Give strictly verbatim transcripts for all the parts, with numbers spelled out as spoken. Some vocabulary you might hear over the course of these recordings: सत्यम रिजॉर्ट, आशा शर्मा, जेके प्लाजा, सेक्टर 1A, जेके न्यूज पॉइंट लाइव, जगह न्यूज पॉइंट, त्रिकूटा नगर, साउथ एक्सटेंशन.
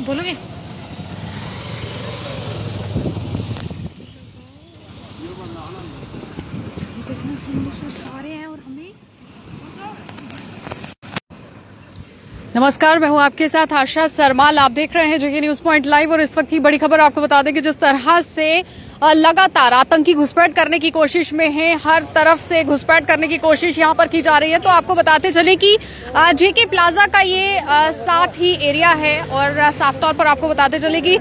बोलोगे? देखना सर सारे हैं और हमें। नमस्कार, मैं हूं आपके साथ आशा शर्मा। आप देख रहे हैं जगह न्यूज पॉइंट लाइव और इस वक्त की बड़ी खबर आपको बता दें कि जिस तरह से लगातार आतंकी घुसपैठ करने की कोशिश में है, हर तरफ से घुसपैठ करने की कोशिश यहां पर की जा रही है। तो आपको बताते चले कि जेके प्लाजा का ये साथ ही एरिया है और साफ तौर पर आपको बताते चले कि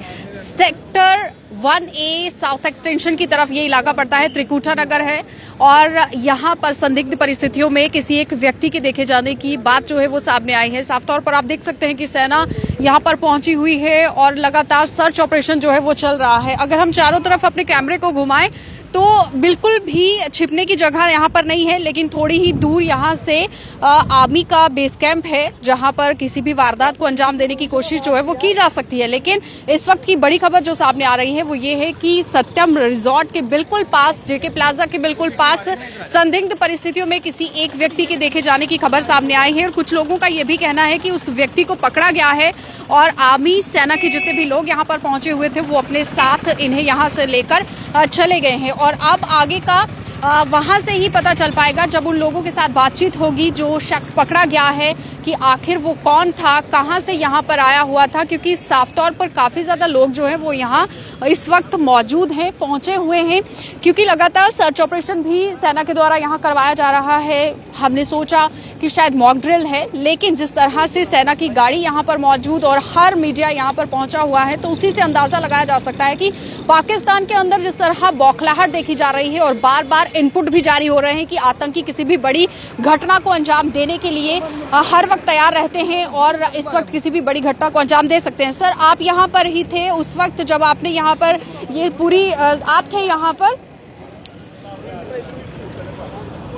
sector one A साउथ एक्सटेंशन की तरफ ये इलाका पड़ता है, त्रिकूटा नगर है। और यहाँ पर संदिग्ध परिस्थितियों में किसी एक व्यक्ति के देखे जाने की बात जो है वो सामने आई है। साफ तौर पर आप देख सकते हैं कि सेना यहाँ पर पहुंची हुई है और लगातार सर्च ऑपरेशन जो है वो चल रहा है। अगर हम चारों तरफ अपने कैमरे को घुमाएं तो बिल्कुल भी छिपने की जगह यहाँ पर नहीं है, लेकिन थोड़ी ही दूर यहाँ से आर्मी का बेस कैंप है जहाँ पर किसी भी वारदात को अंजाम देने की कोशिश जो है वो की जा सकती है। लेकिन इस वक्त की बड़ी खबर जो सामने आ रही है वो ये है कि सत्यम रिजॉर्ट के बिल्कुल पास, जेके प्लाजा के बिल्कुल पास संदिग्ध परिस्थितियों में किसी एक व्यक्ति के देखे जाने की खबर सामने आई है। और कुछ लोगों का ये भी कहना है कि उस व्यक्ति को पकड़ा गया है और आर्मी, सेना के जितने भी लोग यहाँ पर पहुंचे हुए थे वो अपने साथ इन्हें यहाँ से लेकर चले गए हैं। और अब आगे का आ, वहां से ही पता चल पाएगा जब उन लोगों के साथ बातचीत होगी जो शख्स पकड़ा गया है कि आखिर वो कौन था, कहां से यहां पर आया हुआ था, क्योंकि साफ तौर पर काफी ज्यादा लोग जो है वो यहां इस वक्त मौजूद हैं, पहुंचे हुए हैं, क्योंकि लगातार सर्च ऑपरेशन भी सेना के द्वारा यहां करवाया जा रहा है। हमने सोचा कि शायद मॉक ड्रिल है, लेकिन जिस तरह से सेना की गाड़ी यहाँ पर मौजूद और हर मीडिया यहाँ पर पहुंचा हुआ है तो उसी से अंदाजा लगाया जा सकता है कि पाकिस्तान के अंदर जिस तरह बौखलाहट देखी जा रही है और बार बार इनपुट भी जारी हो रहे हैं कि आतंकी किसी भी बड़ी घटना को अंजाम देने के लिए हर वक्त तैयार रहते हैं और इस वक्त किसी भी बड़ी घटना को अंजाम दे सकते हैं। सर, आप यहाँ पर ही थे उस वक्त जब आपने यहाँ पर ये पूरी, आप थे यहाँ पर।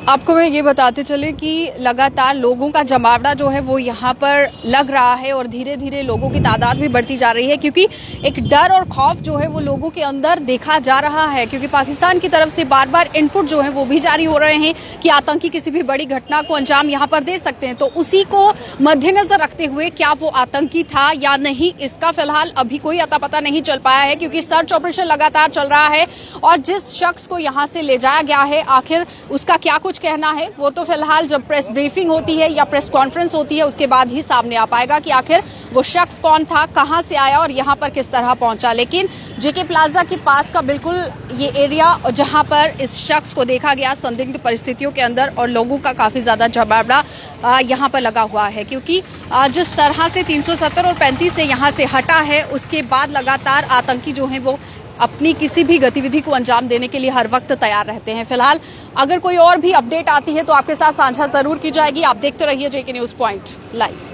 आपको मैं ये बताते चले कि लगातार लोगों का जमावड़ा जो है वो यहाँ पर लग रहा है और धीरे धीरे लोगों की तादाद भी बढ़ती जा रही है, क्योंकि एक डर और खौफ जो है वो लोगों के अंदर देखा जा रहा है, क्योंकि पाकिस्तान की तरफ से बार बार इनपुट जो है वो भी जारी हो रहे हैं कि आतंकी किसी भी बड़ी घटना को अंजाम यहाँ पर दे सकते हैं। तो उसी को मद्देनजर रखते हुए क्या वो आतंकी था या नहीं, इसका फिलहाल अभी कोई अता पता नहीं चल पाया है, क्योंकि सर्च ऑपरेशन लगातार चल रहा है। और जिस शख्स को यहाँ से ले जाया गया है आखिर उसका क्या कुछ कहना है वो तो फिलहाल जब प्रेस ब्रीफिंग होती है या प्रेस कॉन्फ्रेंस होती है उसके बाद ही सामने आ पाएगा कि आखिर वो शख्स कौन था, कहां से आया और यहां पर किस तरह पहुंचा। लेकिन जेके प्लाजा के पास का बिल्कुल ये एरिया जहां पर इस शख्स को देखा गया संदिग्ध परिस्थितियों के अंदर और लोगों का काफी ज्यादा जमावड़ा यहाँ पर लगा हुआ है, क्योंकि जिस तरह से तीन सौ सत्तर और पैंतीस से यहाँ से हटा है उसके बाद लगातार आतंकी जो है वो अपनी किसी भी गतिविधि को अंजाम देने के लिए हर वक्त तैयार रहते हैं। फिलहाल अगर कोई और भी अपडेट आती है तो आपके साथ साझा जरूर की जाएगी। आप देखते रहिए जेके न्यूज पॉइंट लाइव।